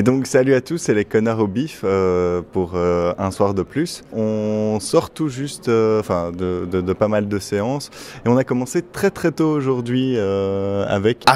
Et donc salut à tous, c'est les connards au bif pour un soir de plus. On sort tout juste de pas mal de séances et on a commencé très tôt aujourd'hui avec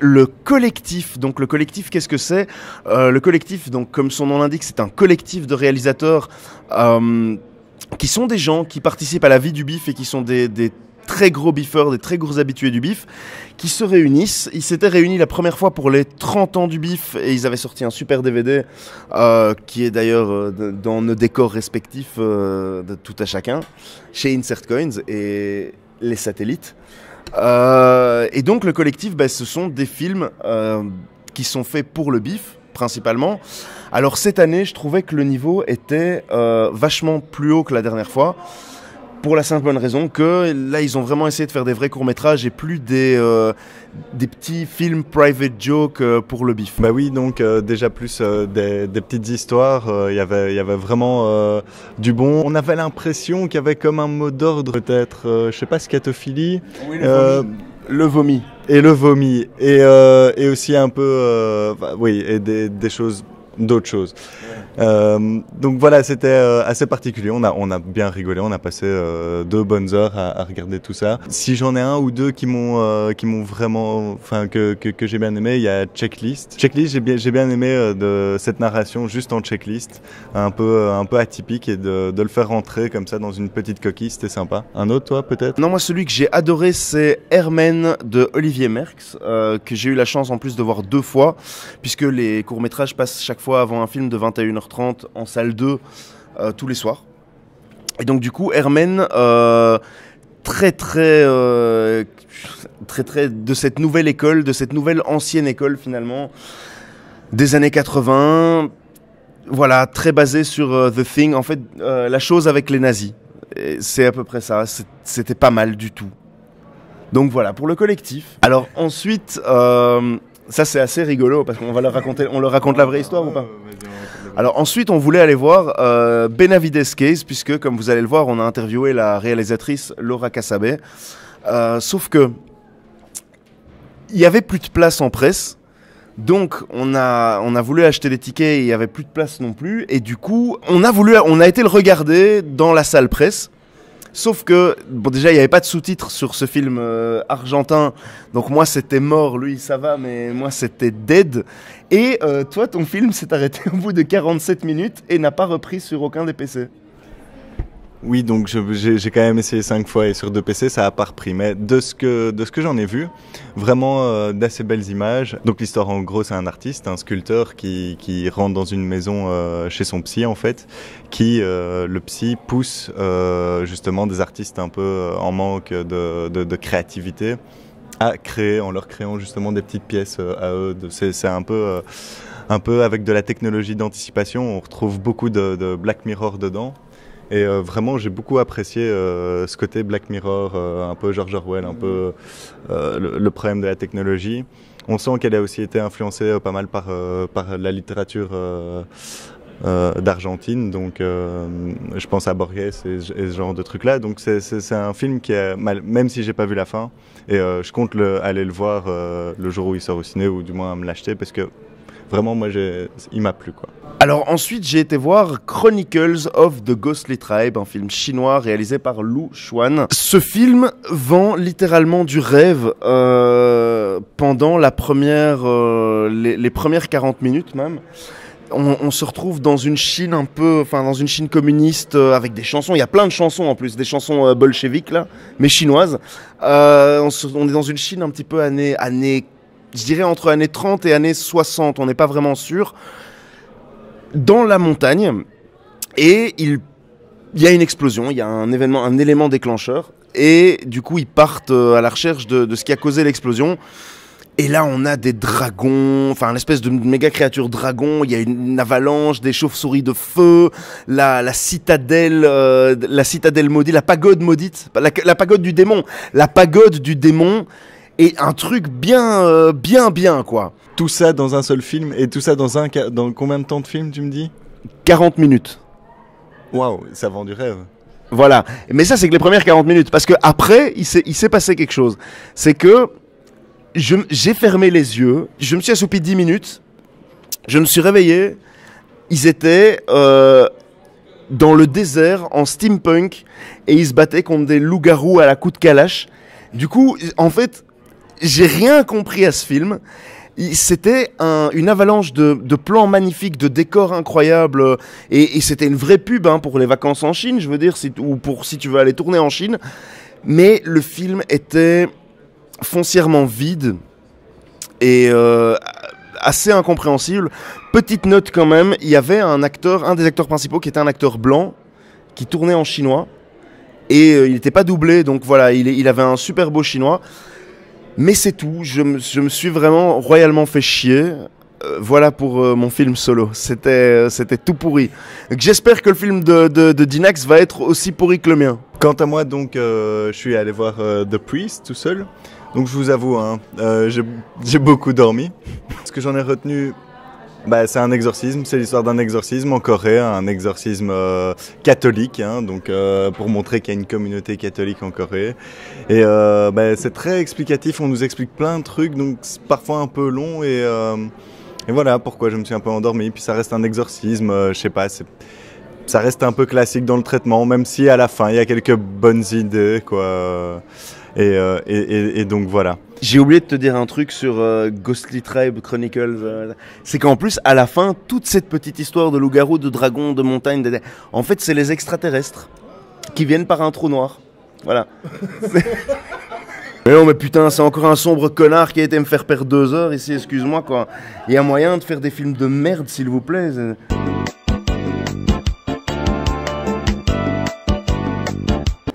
le collectif. Donc le collectif, qu'est-ce que c'est ? Le collectif, donc comme son nom l'indique, c'est un collectif de réalisateurs qui sont des gens qui participent à la vie du bif et qui sont des très gros biffeurs, des très gros habitués du bif, qui se réunissent. Ils s'étaient réunis la première fois pour les 30 ans du bif et ils avaient sorti un super DVD qui est d'ailleurs dans nos décors respectifs de tout à chacun, chez Insert Coins et les satellites. Et donc le collectif, ce sont des films qui sont faits pour le bif, principalement. Alors cette année, je trouvais que le niveau était vachement plus haut que la dernière fois, pour la simple bonne raison que là, ils ont vraiment essayé de faire des vrais courts-métrages et plus des petits films private joke pour le bif. Bah oui, donc déjà plus des petites histoires, il y avait vraiment du bon. On avait l'impression qu'il y avait comme un mot d'ordre peut-être, je sais pas, scatophilie. Oui, le vomi. Et le vomi. Et aussi un peu, et d'autres choses. Donc voilà, c'était assez particulier. On a bien rigolé, on a passé 2 bonnes heures à regarder tout ça. Si j'en ai un ou deux qui m'ont vraiment, que j'ai bien aimé, il y a Checklist. Checklist, j'ai bien aimé de cette narration juste en checklist, un peu atypique, et de le faire rentrer comme ça dans une petite coquille, c'était sympa. Un autre, toi peut-être? Non, moi celui que j'ai adoré, c'est Hermen de Olivier Merckx, que j'ai eu la chance en plus de voir 2 fois, puisque les courts-métrages passent chaque fois avant un film de 21h30 en salle 2 tous les soirs. Et donc du coup Hermen, très de cette nouvelle école, de cette nouvelle ancienne école finalement des années 80, voilà, très basé sur The Thing, en fait, la chose avec les nazis. Et c'est à peu près ça, c'était pas mal du tout. Donc voilà pour le collectif. Alors ensuite ça c'est assez rigolo parce qu'on va leur raconter, on leur raconte la vraie histoire ou pas? Alors ensuite on voulait aller voir Benavidez Case, puisque comme vous allez le voir, on a interviewé la réalisatrice Laura Cassabé, sauf que il y avait plus de place en presse, donc on a voulu acheter des tickets, il y avait plus de place non plus, et du coup on a été le regarder dans la salle presse. Sauf que, bon, déjà, il n'y avait pas de sous-titres sur ce film argentin. Donc moi, c'était mort. Lui, ça va, mais moi, c'était dead. Et toi, ton film s'est arrêté au bout de 47 minutes et n'a pas repris sur aucun des PC. Oui, donc j'ai quand même essayé 5 fois et sur 2 PC, ça n'a pas repris. Mais de ce que j'en ai vu, vraiment d'assez belles images. Donc l'histoire, en gros, c'est un artiste, un sculpteur qui rentre dans une maison chez son psy, en fait, qui, le psy, pousse justement des artistes un peu en manque de créativité à créer, en leur créant justement des petites pièces à eux. C'est un peu avec de la technologie d'anticipation. On retrouve beaucoup de Black Mirror dedans. Et vraiment, j'ai beaucoup apprécié ce côté Black Mirror, un peu George Orwell, un peu le problème de la technologie. On sent qu'elle a aussi été influencée pas mal par la littérature d'Argentine, donc je pense à Borges et ce genre de trucs-là. Donc c'est un film qui est mal, même si j'ai pas vu la fin, et je compte aller le voir le jour où il sort au ciné, ou du moins me l'acheter, parce que vraiment, moi, il m'a plu, quoi. Alors ensuite, j'ai été voir Chronicles of the Ghostly Tribe, un film chinois réalisé par Lou Xuan. Ce film vend littéralement du rêve pendant les premières 40 minutes même. On se retrouve dans une Chine dans une Chine communiste avec des chansons. Il y a plein de chansons en plus, des chansons bolcheviques là, mais chinoises. On est dans une Chine un petit peu année. Je dirais entre années 30 et années 60, on n'est pas vraiment sûr, dans la montagne, et il y a une explosion, il y a un élément déclencheur, et du coup ils partent à la recherche de ce qui a causé l'explosion, et là on a des dragons, une espèce de méga créature dragon, il y a une avalanche, des chauves-souris de feu, la citadelle maudite, la pagode maudite, la pagode du démon, et un truc bien quoi. Tout ça dans un seul film, et tout ça dans combien de temps de film, tu me dis? 40 minutes. Waouh, ça vend du rêve. Voilà, mais ça c'est que les premières 40 minutes, parce que après il s'est passé quelque chose. C'est que j'ai fermé les yeux, je me suis assoupi 10 minutes Je me suis réveillé, ils étaient dans le désert en steampunk et ils se battaient contre des loups-garous à la coup de calache. Du coup, en fait, j'ai rien compris à ce film. C'était une avalanche de plans magnifiques, de décors incroyables, et c'était une vraie pub hein, pour les vacances en Chine, je veux dire, ou pour si tu veux aller tourner en Chine. Mais le film était foncièrement vide et assez incompréhensible. Petite note quand même, il y avait un des acteurs principaux qui était un acteur blanc qui tournait en chinois et il n'était pas doublé, donc voilà, il avait un super beau chinois. Mais c'est tout, je me suis vraiment royalement fait chier. Voilà pour mon film solo, c'était tout pourri. J'espère que le film de Dinax va être aussi pourri que le mien. Quant à moi, donc, je suis allé voir The Priest tout seul. Donc je vous avoue, hein, j'ai beaucoup dormi. Ce que j'en ai retenu, bah, c'est un exorcisme, c'est l'histoire d'un exorcisme en Corée, un exorcisme catholique, hein, donc pour montrer qu'il y a une communauté catholique en Corée. Et bah, c'est très explicatif, on nous explique plein de trucs, donc c'est parfois un peu long et voilà pourquoi je me suis un peu endormi. Puis ça reste un exorcisme, je sais pas, ça reste un peu classique dans le traitement, même si à la fin il y a quelques bonnes idées, quoi. Et donc voilà. J'ai oublié de te dire un truc sur Ghostly Tribe Chronicles. C'est qu'en plus, à la fin, toute cette petite histoire de loup-garou, de dragon, de montagne, en fait, c'est les extraterrestres qui viennent par un trou noir. Voilà. Mais non, mais putain, c'est encore un sombre connard qui a été me faire perdre 2 heures ici, excuse-moi, quoi. Il y a moyen de faire des films de merde, s'il vous plaît.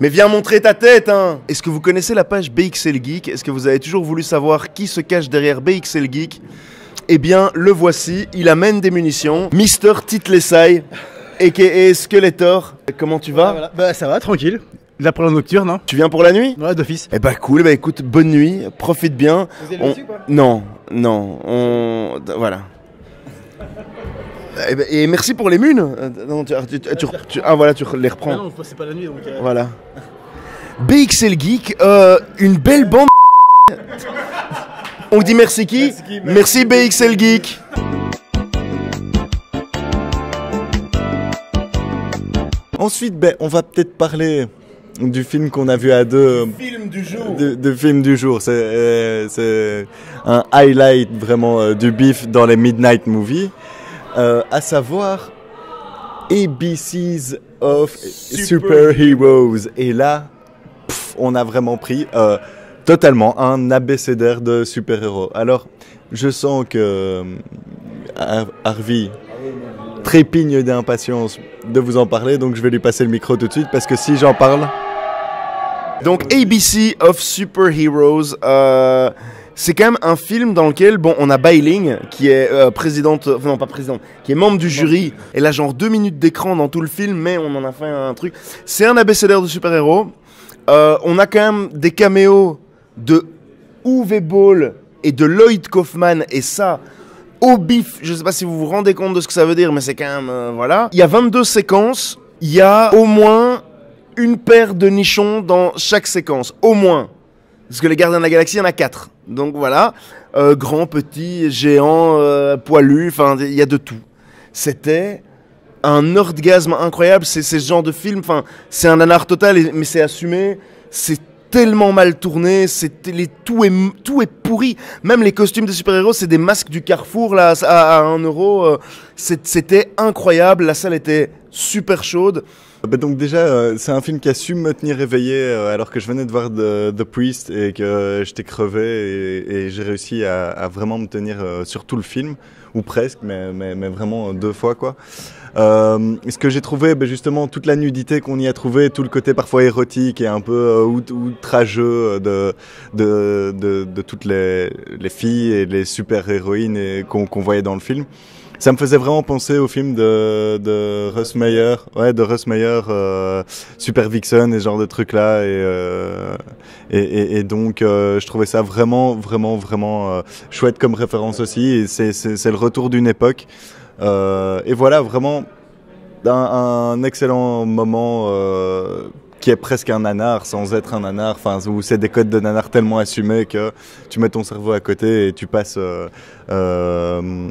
Mais viens montrer ta tête, hein! Est-ce que vous connaissez la page BXL Geek? Est-ce que vous avez toujours voulu savoir qui se cache derrière BXL Geek? Eh bien, le voici, il amène des munitions. Mister Titlesay, a.k.a. Skeletor. Comment tu vas? Voilà. Bah ça va, tranquille. Là pour la nocturne, hein? Tu viens pour la nuit? Ouais, d'office. Eh bah cool, bah écoute, bonne nuit, profite bien. Vous allez dessus, quoi? Non, non, voilà. Et merci pour les munes. Non, ah voilà, tu les reprends. Ah non, c'est pas la nuit donc. Voilà. BXL Geek, une belle bande. On dit merci qui? Merci BXL Geek. Ensuite, ben, on va peut-être parler du film qu'on a vu à deux. Du film du jour. Du film du jour. C'est un highlight vraiment du bif dans les Midnight Movies. À savoir ABCs of Super Heroes. Et là, on a vraiment pris totalement un abécédaire de super-héros. Alors, je sens que Harvey trépigne d'impatience de vous en parler, donc je vais lui passer le micro tout de suite, parce que si j'en parle... Donc, ABC of Super Heroes... C'est quand même un film dans lequel, bon, on a Bai Ling, qui est qui est membre du jury. Elle a genre 2 minutes d'écran dans tout le film, mais on en a fait un truc. C'est un abécédaire de super-héros. On a quand même des caméos de Uwe Boll et de Lloyd Kaufman, et ça, au bif, je sais pas si vous vous rendez compte de ce que ça veut dire, mais c'est quand même, voilà. Il y a 22 séquences, il y a au moins une paire de nichons dans chaque séquence, au moins. Parce que les gardiens de la galaxie, il y en a 4. Donc voilà, grand, petit, géant, poilu, enfin, il y a de tout. C'était un orgasme incroyable, c'est ce genre de film, enfin, c'est un nanar total, mais c'est assumé, c'est tellement mal tourné, tout est pourri. Même les costumes des super-héros, c'est des masques du Carrefour, là, à 1 euro. C'était incroyable, la salle était super chaude. Bah donc déjà, c'est un film qui a su me tenir éveillé alors que je venais de voir The Priest et que j'étais crevé et j'ai réussi à vraiment me tenir sur tout le film, ou presque, mais vraiment 2 fois, quoi. Ce que j'ai trouvé, bah justement, toute la nudité qu'on y a trouvée, tout le côté parfois érotique et un peu outrageux de toutes les filles et les super-héroïnes qu'on voyait dans le film. Ça me faisait vraiment penser au film de Russ Meyer, Super Vixen et ce genre de trucs là, et donc je trouvais ça vraiment chouette comme référence aussi, et c'est le retour d'une époque, et voilà, vraiment un excellent moment qui est presque un nanar sans être un nanar, enfin, où c'est des codes de nanar tellement assumés que tu mets ton cerveau à côté et tu passes 22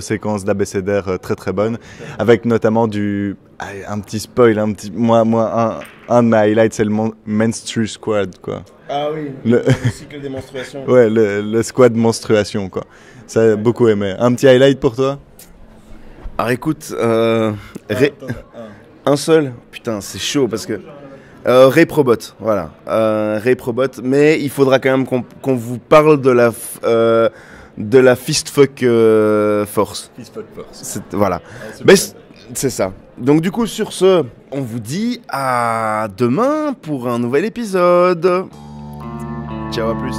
séquences d'abécédaire très très bonnes, avec notamment du... Allez, un petit spoil, un petit... un de mes highlights, c'est le Menstru Squad, quoi. Ah oui, le cycle des menstruations. Ouais, le squad menstruation, quoi. Ça, ouais. Beaucoup aimé. Un petit highlight pour toi? Alors écoute, un seul. Putain, c'est chaud parce que... Reprobot, voilà. Reprobot, mais il faudra quand même qu'on vous parle de la Fistfuck Force. Fistfuck Force. Voilà. Ah, c'est ça. Donc du coup, sur ce, on vous dit à demain pour un nouvel épisode. Ciao, à plus.